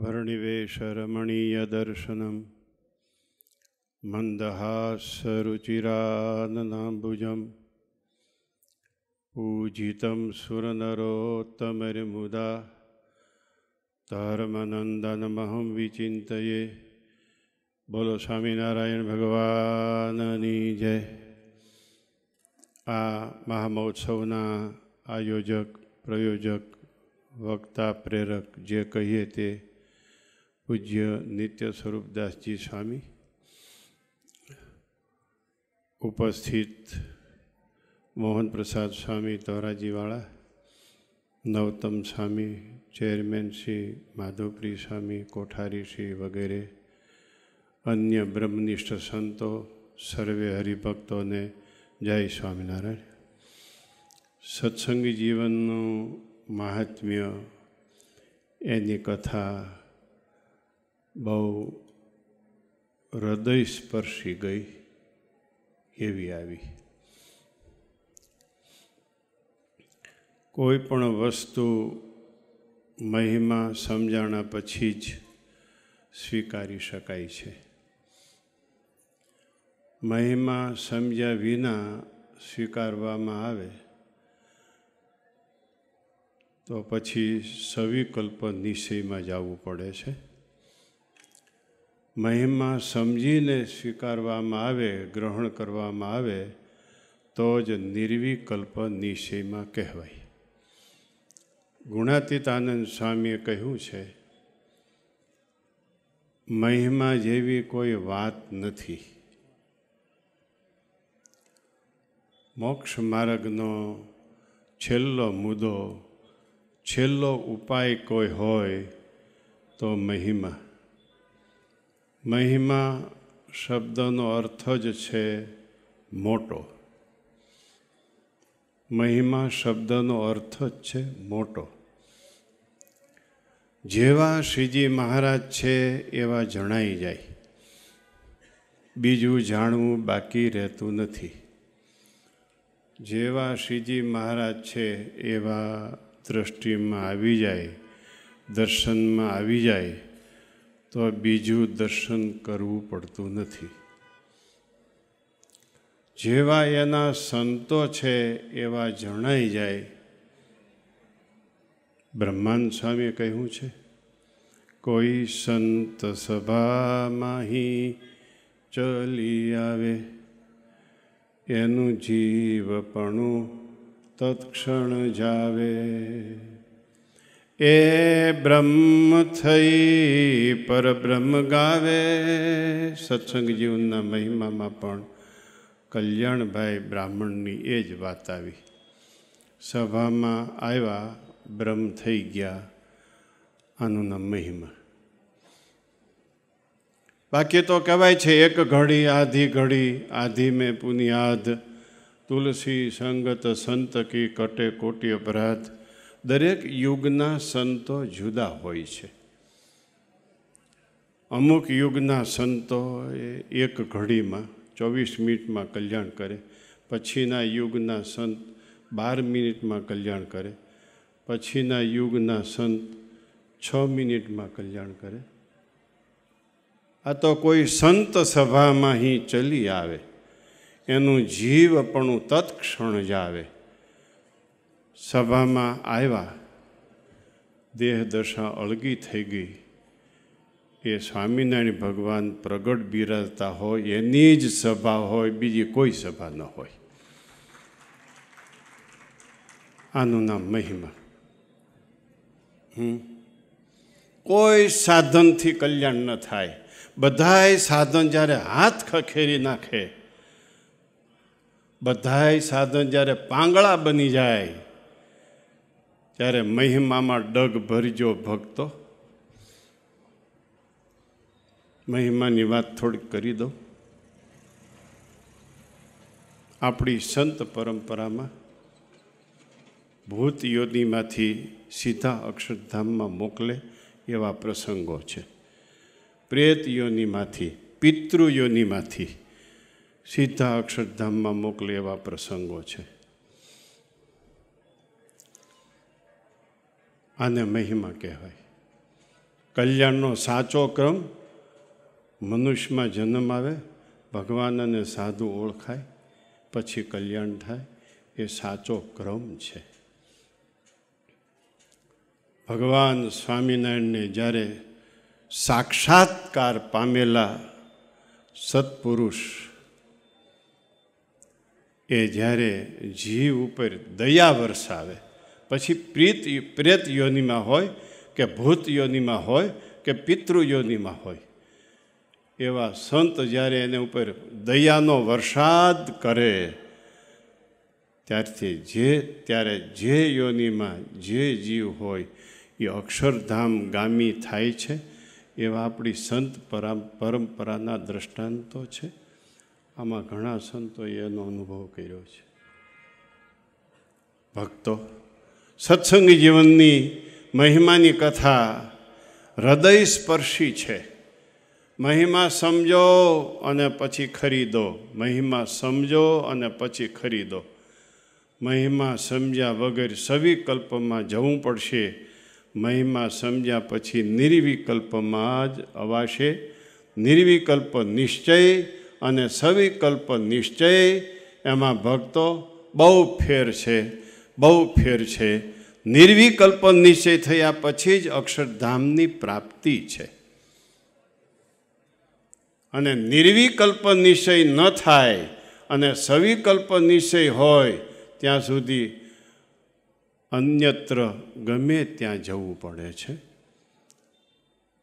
वर्णिवेशरमणीयदर्शनं मंदहासरुचिराननाम्बुजं पूजितं सुरनरोत्तमरिमुदा धर्मनन्दनमहं विचिन्तये। बोलो स्वामीनारायण भगवाननी जय। आ महामहोत्सवना आयोजक प्रयोजक वक्ता प्रेरक जे कहिए ते पूज्य नित्य स्वरूपदास जी स्वामी, उपस्थित मोहन प्रसाद स्वामी धोराजीवाड़ा, नवतम स्वामी चेयरमैन श्री माधवप्री स्वामी कोठारी श्री वगैरह अन्य ब्रह्मनिष्ठ संतों, सर्वे हरिभक्तों ने जय स्वामीनारायण। सत्संगी जीवननो महात्म्य एनी कथा बहु हृदय स्पर्शी गई एवी आवी। कोईपण वस्तु महिमा समझाणा पछी ज स्वीकारी शकाय छे। महिमा समझ्या विना स्वीकारवामां आवे तो पछी सविकल्प निश्चयमां जावुं पड़े छे। महिमा समझीने स्वीकारवामां आवे, ग्रहण करवामां आवे तो ज निर्विकल्प निश्चयमां कहेवाय। गुणातीत आनंद स्वामीए कह्युं छे, महिमा जेवी कोई वात नथी। मोक्ष मार्गनो छेल्लो मुद्दो, छेल्लो उपाय कोई होय तो महिमा। महिमा शब्दनो अर्थ ज छे मोटो। महिमा शब्दनो अर्थ ज छे मोटो। जेवा श्रीजी महाराज छे एवा जणाई जाय, बीजू जाणवू बाकी रहतू नथी। जेवा श्रीजी महाराज छे एवा दृष्टि में आवी जाय, दर्शन में आवी जाय तो बीजू दर्शन करवू पड़तू नथी। जेवा एना संतो छे एवा जणाई जाय। ब्रह्मानंद स्वामीए कह्युं छे, कोई संत सभा माही चली आवे, एनुं जीवपणुं तत्क्षण जावे। ए ब्रह्म थई पर ब्रह्म गावे। सत्संग जीवनना महिमा में पण कल्याण भाई ब्राह्मणनी ए ज वात आवी। सभा में आव्या, ब्रह्म थई गया, आनुं नाम महिमा। बाकी तो कहेवाय छे, एक घड़ी आधी घड़ी, आधी में पुनियाद। तुलसी संगत संत की कटे कोटि अपराध। दरेक युगना संतो जुदा होय छे। अमुक युगना संतो एक घड़ी में 24 मिनिट में कल्याण करे, पछीना युगना संत 12 मिनिट में कल्याण करे, पछीना युगना संत 6 मिनिट में कल्याण करे। आ तो कोई संत सभा में ही चली आवे, एनु जीवपणु तत्क्षण जावे। सभा में आया, देह दशा अलगी थी गई। ए स्वामीनारायण भगवान प्रगट बिराजता हो, एनी ज सभा होय, बीजी कोई सभा न होय। आनुं नाम महिमा। कोई साधन थी कल्याण न थाय। बधाय साधन ज्यारे हाथ खखेरी नाखे, बधाय साधन ज्यारे पांगळा बनी जाए, त्यारे महिमा में डग भरजो भक्तो। महिमा नी वात थोड़ी करी दो। आपड़ी संत परंपरा में भूत योनि मांथी सीधा अक्षरधाम में मोकले एवा प्रसंगों छे। प्रेत योनि मांथी, पितृ योनि मांथी सीधा अक्षरधाम में मोकले एवा प्रसंगों छे। आने महिमा कहवाय। કલ્યાણનો સાચો ક્રમ મનુષ્યમાં જન્મ આવે, ભગવાન અને સાધુ ઓળખાય, પછી કલ્યાણ થાય, એ સાચો ક્રમ છે। ભગવાન સ્વામિનારાયણને જ્યારે સાક્ષાત્કાર પામેલા સત્પુરુષ એ જ્યારે જીવ ઉપર દયા વરસાવે, પછી પ્રેત યોનિમાં હોય કે ભૂત યોનિમાં હોય કે પિતૃ યોનિમાં હોય, એવા સંત જ્યારે એને ઉપર દયાનો વરસાદ કરે ત્યારથી ત્યારે જે યોનિમાં જે જીવ હોય એ અક્ષરધામ ગામી થાય છે। એવા આપણી સંત પરંપરાના દ્રષ્ટાંતો છે। આમાં ઘણા સંતોએ એનો અનુભવ કર્યો છે। ભક્તો, સત્સંગી જીવનની મહિમાની કથા હૃદયસ્પર્શી છે। મહિમા સમજો અને પછી ખરીદો, મહિમા સમજો અને પછી ખરીદો। મહિમા સમજ્યા વગર સવિકલ્પમાં જવું પડશે, મહિમા સમજ્યા પછી નિર્વિકલ્પમાં જ અવાશે। નિર્વિકલ્પ નિશ્ચય અને સવિકલ્પ નિશ્ચય, એમાં ભક્તો બહુ ફેર છે, બહુ ફેર છે। નિર્વિકલ્પ નિશ્ચય થયા પછી જ અક્ષરધામની પ્રાપ્તિ છે, અને નિર્વિકલ્પ નિશ્ચય ન થાય અને સવિકલ્પ નિશ્ચય હોય ત્યાં સુધી અન્યત્ર ગમે ત્યાં જવું પડે છે।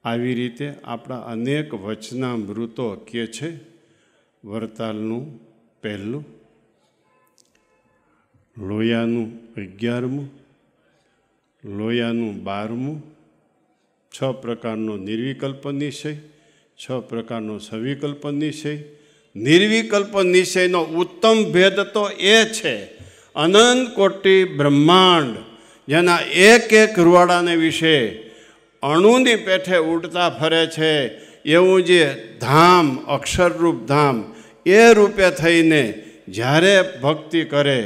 આવી રીતે આપણા અનેક વચનામૃતો કહે છે। વરતાલનું પહેલું, લોયાનું 11મું, લોયાનું 12મું, 6 પ્રકારનો નિર્વિકલ્પ નિશ્ચય, 6 પ્રકારનો સવિકલ્પ નિશ્ચય। નિર્વિકલ્પ નિશ્ચયનો ઉત્તમ ભેદ તો એ છે અનંત કોટી બ્રહ્માંડ જેના એક એક રૂવાડાને વિશે અણુની પેઠે ઉડતા ફરે છે, એવું જે ધામ અક્ષરરૂપ ધામ એ રૂપે થઈને જ્યારે ભક્તિ કરે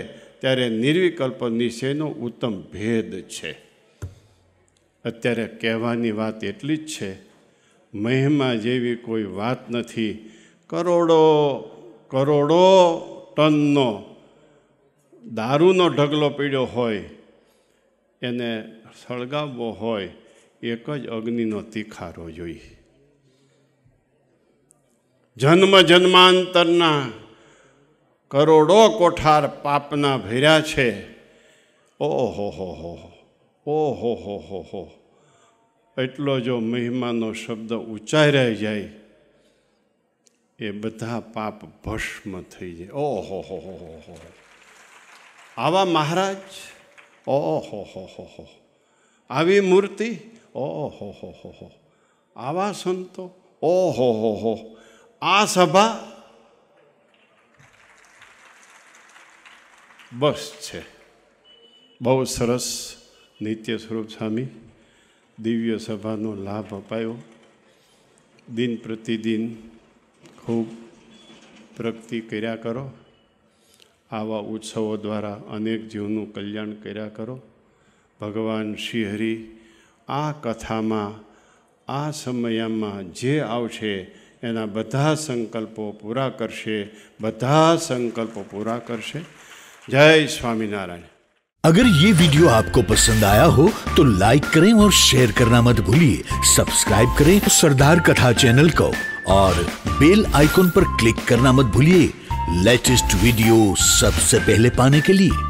ત્યારે નિર્વિકલ્પ નિશ્ચયનો ઉત્તમ ભેદ છે। અત્યારે કહેવાની વાત એટલી જ છે, મહિમા જેવી કોઈ વાત નથી। કરોડો કરોડો ટનનો દારૂનો ઢગલો પીડ્યો હોય, એને સળગાવવો હોય, એક જ અગ્નિનો તીખારો જોઈએ। જન્મ જન્માંતરના કરોડો કોઠાર પાપના ભર્યા છે। ઓહો હો હો ઓહો હો હો હો, એટલો જો મહિમાનો શબ્દ ઉચ્ચારાઈ જાય એ બધા પાપ ભસ્મ થઈ જાય। ઓહો હો હો હો, આવા મહારાજ, ઓહો હો હો હો, આવી મૂર્તિ, ઓહો હો હો હો, આવા સંતો, ઓહો હો હો, આ સભા બસ છે। બહુ સરસ નિત્ય સ્વરૂપ સ્વામી દિવ્ય સભાનો લાભ અપાયો। દિન પ્રતિદિન ખૂબ પ્રગતિ કર્યા કરો, આવા ઉત્સવો દ્વારા અનેક જીવનું કલ્યાણ કર્યા કરો। ભગવાન શ્રીહરિ આ કથામાં આ સમયમાં જે આવશે એના બધા સંકલ્પો પૂરા કરશે, બધા સંકલ્પો પૂરા કરશે। जय स्वामीनारायण। अगर ये वीडियो आपको पसंद आया हो तो लाइक करें और शेयर करना मत भूलिए। सब्सक्राइब करें सरदार कथा चैनल को और बेल आइकॉन पर क्लिक करना मत भूलिए। लेटेस्ट वीडियो सबसे पहले पाने के लिए।